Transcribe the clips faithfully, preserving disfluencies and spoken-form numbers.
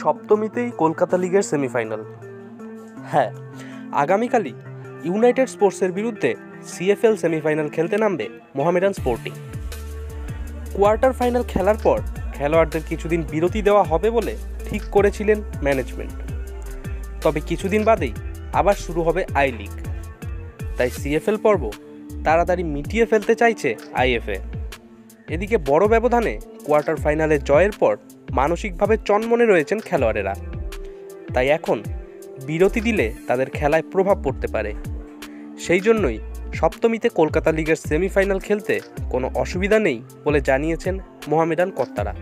সপ্তমীতেই কলকাতা লিগের সেমিফাইনাল। হ্যাঁ, আগামীকালই ইউনাইটেড স্পোর্টসের বিরুদ্ধে সিএফএল সেমিফাইনাল খেলতে নামবে মোহামেডান স্পোর্টিং। কোয়ার্টার ফাইনাল খেলার পর খেলোয়াড়দের কিছুদিন বিরতি দেওয়া হবে বলে ঠিক করেছিলেন ম্যানেজমেন্ট। তবে কিছুদিন বাদেই আবার শুরু হবে আই লিগ, তাই সিএফএল পর্ব তাড়াতাড়ি মিটিয়ে ফেলতে চাইছে আইএফএ। এদিকে বড় ব্যবধানে কোয়ার্টার ফাইনালে জয়ের পর মানসিকভাবে চনমনে রয়েছেন খেলোয়াড়েরা, তাই এখন বিরতি দিলে তাদের খেলায় প্রভাব পড়তে পারে। সেই জন্যই সপ্তমীতে কলকাতা লিগের সেমিফাইনাল খেলতে কোনো অসুবিধা নেই বলে জানিয়েছেন মোহামেডান কর্তারা।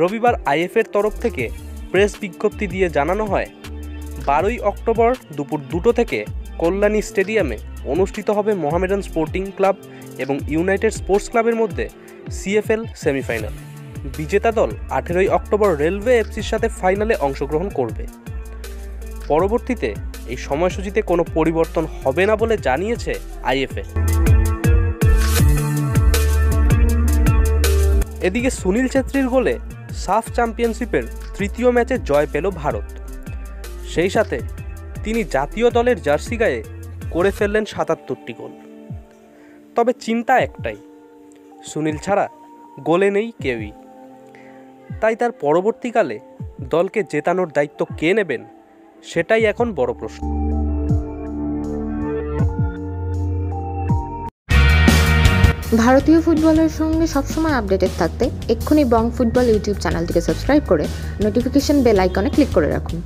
রবিবার আইএফএর তরফ থেকে প্রেস বিজ্ঞপ্তি দিয়ে জানানো হয়, বারোই অক্টোবর দুপুর দুটো থেকে কল্যাণী স্টেডিয়ামে অনুষ্ঠিত হবে মোহামেডান স্পোর্টিং ক্লাব এবং ইউনাইটেড স্পোর্টস ক্লাবের মধ্যে সিএফএল সেমিফাইনাল। বিজেতা দল আঠেরোই অক্টোবর রেলওয়ে এফসির সাথে ফাইনালে অংশগ্রহণ করবে। পরবর্তীতে এই সময়সূচিতে কোনো পরিবর্তন হবে না বলে জানিয়েছে আইএফএ। এদিকে সুনীল ছেত্রীর গোলে সাফ চ্যাম্পিয়নশিপের তৃতীয় ম্যাচে জয় পেল ভারত। সেই সাথে তিনি জাতীয় দলের জার্সি গায়ে করে ফেললেন সাতাত্তরটি গোল। তবে চিন্তা একটাই, সুনীল ছাড়া গোলে নেই কেউই, তাই তার পরবর্তীকালে দলকে জেতানোর দায়িত্ব কে নেবেন সেটাই এখন বড় প্রশ্ন। ভারতীয় ফুটবলের সঙ্গে সবসময় আপডেটেড থাকতে এক্ষুনি বং ফুটবল ইউটিউব চ্যানেলটিকে সাবস্ক্রাইব করে নোটিফিকেশন বেল আইকনে ক্লিক করে রাখুন।